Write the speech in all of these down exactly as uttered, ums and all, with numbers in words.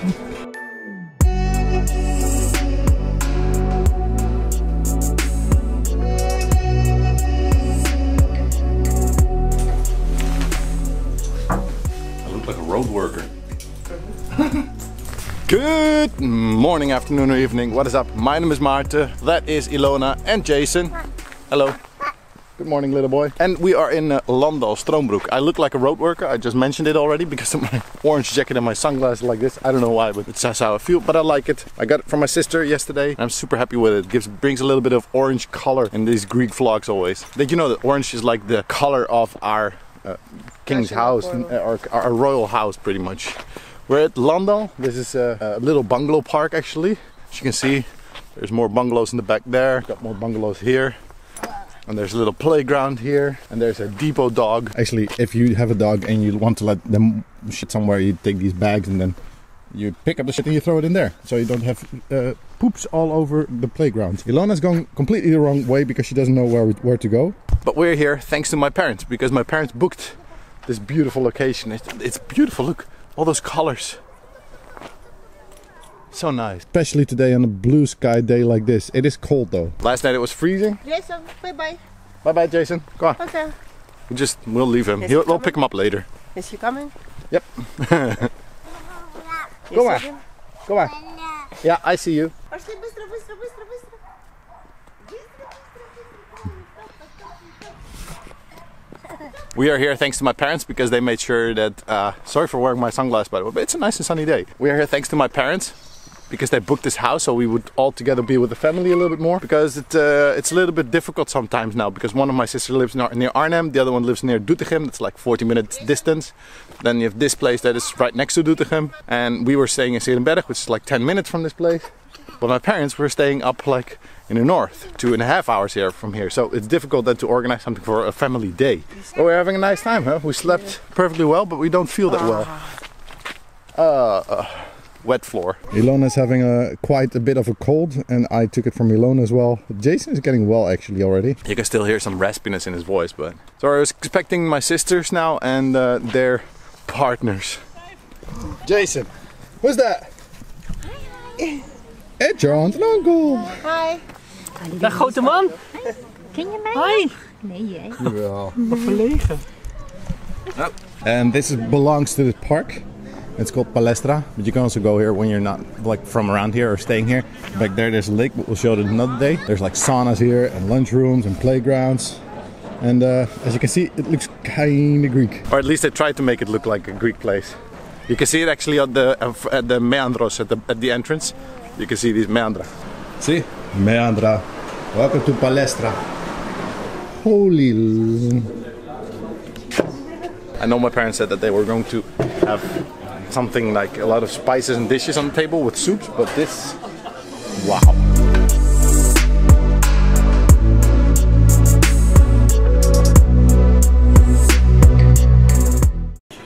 I look like a road worker. Good morning, afternoon, or evening. What is up? My name is Maarten. That is Ilona and Jason. Hello. Good morning, little boy. And we are in uh, Landal Stroombroek. I look like a road worker. I just mentioned it already because of my orange jacket and my sunglasses like this. I don't know why, but it's just how I feel, but I like it. I got it from my sister yesterday. I'm super happy with it. It gives, brings a little bit of orange color in these Greek vlogs always. Did you know that orange is like the color of our uh, king's house, our, our royal house pretty much. We're at Landal. This is a, a little bungalow park actually. As you can see, there's more bungalows in the back there. Got more bungalows here. And there's a little playground here, and there's a depot dog. Actually, if you have a dog and you want to let them shit somewhere, you take these bags and then you pick up the shit and you throw it in there. So you don't have uh, poops all over the playground. Ilona's going completely the wrong way because she doesn't know where, where to go. But we're here thanks to my parents, because my parents booked this beautiful location. It's, it's beautiful, look, all those colors. So nice. Especially today on a blue sky day like this. It is cold though. Last night it was freezing. Jason, bye-bye. Bye-bye, Jason. Go on. Okay. We just, we'll leave him. He He'll, we'll pick him up later. Is he coming? Yep. Go on. Go on. Yeah, I see you. We are here thanks to my parents because they made sure that... Uh, sorry for wearing my sunglasses, by the way, but it's a nice and sunny day. We are here thanks to my parents because they booked this house so we would all together be with the family a little bit more, because it, uh, it's a little bit difficult sometimes now, because one of my sisters lives near Arnhem, the other one lives near Doetinchem, that's like forty minutes distance. Then you have this place that is right next to Doetinchem, and we were staying in Sint Bernadet, which is like ten minutes from this place, but my parents were staying up like in the north, two and a half hours here from here, so it's difficult then to organize something for a family day. But we're having a nice time, huh? We slept perfectly well, but we don't feel that well. Uh... uh Wet floor. Ilona's having a quite a bit of a cold, and I took it from Ilona as well. Jason is getting well actually already. You can still hear some raspiness in his voice, but so I was expecting my sisters now and uh, their partners. Jason, who's that? Hi. It's your aunt and uncle. Hi. Dag grote man. Ken je mij? Hi. Nee, hè? Ja. Wat verlegen. And this is, belongs to the park. It's called Palestra, but you can also go here when you're not like from around here or staying here. Back there there's a lake, but we'll show it another day. There's like saunas here and lunchrooms and playgrounds. And uh, as you can see, it looks kinda Greek. Or at least they tried to make it look like a Greek place. You can see it actually at the at the meandros, at the, at the entrance. You can see these meandra. See? Meandra. Welcome to Palestra. Holy... I know my parents said that they were going to have something like a lot of spices and dishes on the table with soups, but this, wow.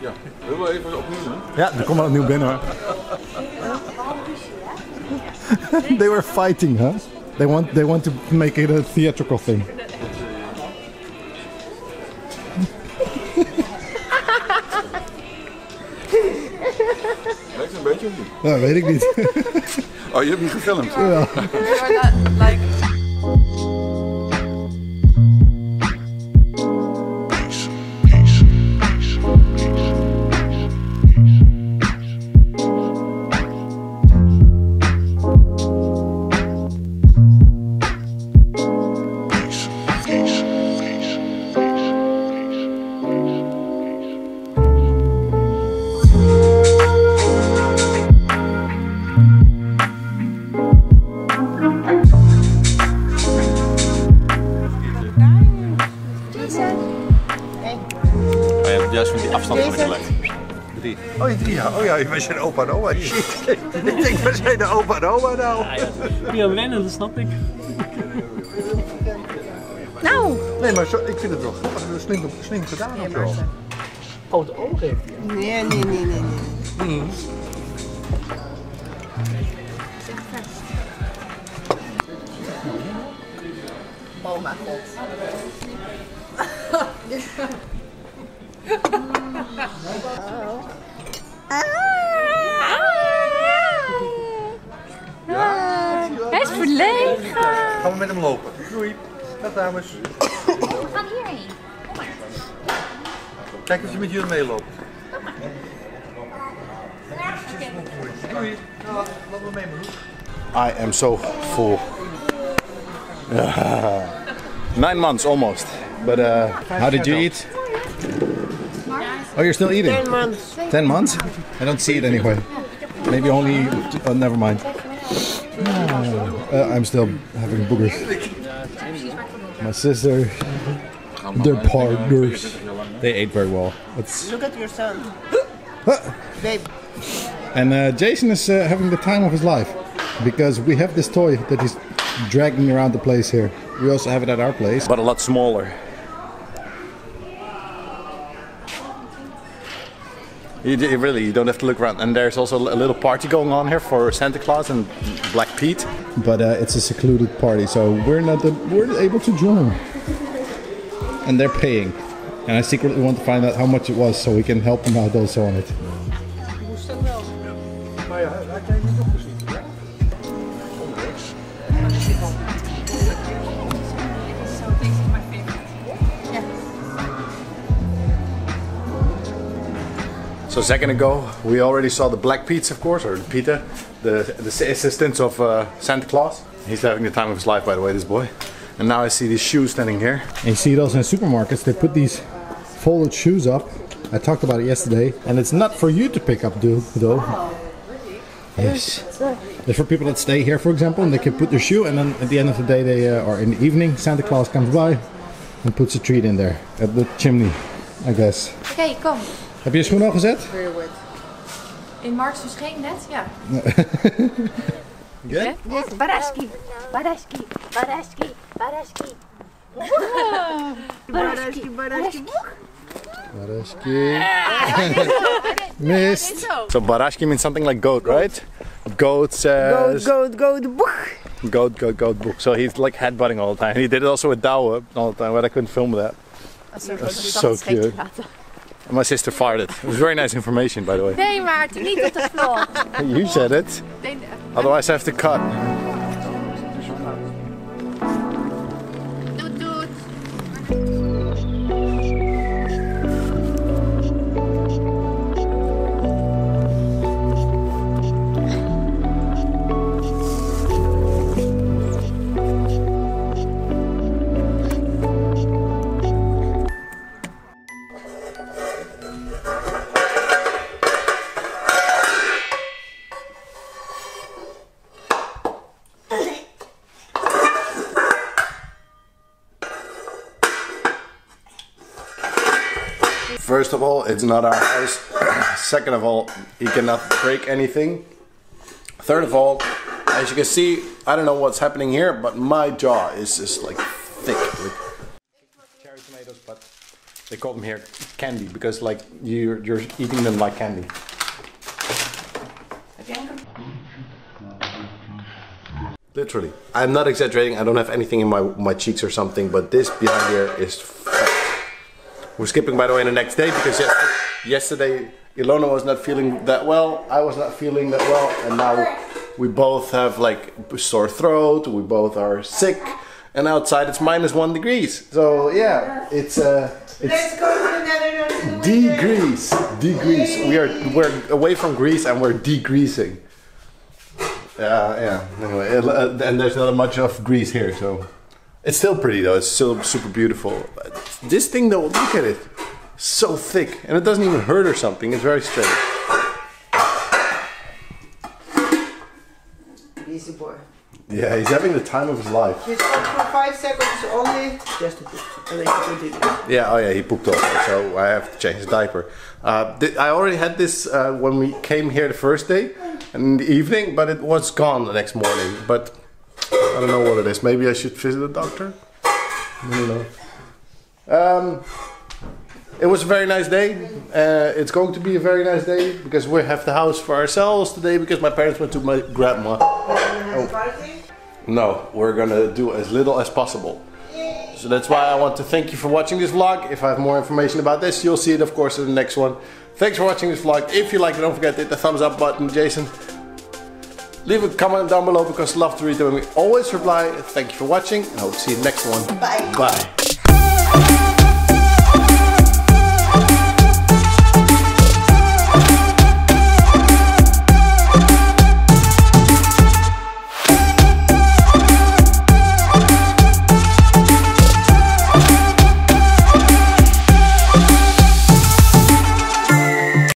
Ja, wil wel even opnieuw, hè? Ja, dan komen we opnieuw binnen, hoor. They were fighting, huh? They want, they want to make it a theatrical thing. Lijkt een beetje of niet? Ja, weet ik niet. Oh, je hebt hem gefilmd? Ja. Wij zijn opa en oma, shit. Ik denk, wij zijn de opa en oma nou. Ja, ja. Ja, wennen, dat snap ik. Nou! Nee, maar zo, ik vind het wel slim, slim gedaan of zo. Oh, het oog heeft hij. Nee, nee, nee, nee. Hmm. Zit vast. Oh, mijn god. Oh. Ah! Ah! met hem lopen. Doei. Dag dames. We gaan hierheen. Kom maar. Kijk of hij met jullie meeloopt. Kom maar. Doei. Nou, loop maar mee, man. I am so full. Nine months almost. But uh, how did you eat? Oh, you're still eating? Ten months. Ten months? I don't see it anyway. Maybe only. Oh, never mind. Uh, I'm still having boogers. My sister, their partners, they ate very well. It's... Look at your son. Babe. And uh, Jason is uh, having the time of his life because we have this toy that he's dragging around the place here. We also have it at our place, but a lot smaller. You, you really, you don't have to look around. And there's also a little party going on here for Santa Claus and Black Pete. But uh, it's a secluded party, so we're not the, we're able to join. And they're paying. And I secretly want to find out how much it was, so we can help them out also on it. So a second ago, we already saw the Black Pete's, of course, or the Peter, the, the assistants of uh, Santa Claus. He's having the time of his life, by the way, this boy. And now I see these shoes standing here. And you see those in supermarkets, they put these folded shoes up. I talked about it yesterday. And it's not for you to pick up, dude, though. Wow, really? Yes. It's for people that stay here, for example, and they can put their shoe, and then at the end of the day, they uh, or in the evening, Santa Claus comes by and puts a treat in there at the chimney, I guess. Okay, come. Heb je je schoen al gezet? In Marks verscheen net, ja. Ja? Yes, Baraski. Baraski. Baraski. Baraski. Baraski. Baraski. Baraski. Missed. So Baraski means something like goat, right? Goat says... Goat, goat, goat, boek. Goat, goat, goat, boek. So he's like headbutting all the time. He did it also with Douwe all the time, but I couldn't film that. That's so cute. My sister farted. It was very nice information, by the way. Nee, Maarten, niet op de vlog. You said it. Otherwise, I have to cut. Doet, doet. First of all, it's not our house. Second of all, he cannot break anything. Third of all, as you can see, I don't know what's happening here, but my jaw is just like thick. Like cherry tomatoes, but they call them here candy because like you're, you're eating them like candy. Okay. Literally, I'm not exaggerating. I don't have anything in my my cheeks or something, but this behind here is. We're skipping, by the way, the next day because yesterday Ilona was not feeling that well, I was not feeling that well, and now we both have like sore throat, we both are sick, and outside it's minus one degrees. So yeah, it's uh, it's degrees, degrees. We are we're away from Greece and we're degreasing. Yeah, yeah. Anyway, and there's not much of Greece here, so. It's still pretty though, it's still super beautiful. This thing though, look at it, so thick, and it doesn't even hurt or something, it's very straight. Easy boy. Yeah, he's having the time of his life. He's up for five seconds only, just to poop, and then he did it. Yeah, oh yeah, he pooped also, so I have to change his diaper. Uh, I already had this uh, when we came here the first day, in the evening, but it was gone the next morning. But I don't know what it is. Maybe I should visit a doctor? I don't know. Um, it was a very nice day. Uh, it's going to be a very nice day because we have the house for ourselves today because my parents went to my grandma. Oh. No, we're gonna do as little as possible. So that's why I want to thank you for watching this vlog. If I have more information about this, you'll see it of course in the next one. Thanks for watching this vlog. If you liked it, don't forget to hit the thumbs up button, Jason. Leave a comment down below because I love to read them and we always reply. Thank you for watching and I hope to see you in the next one. Bye. Bye.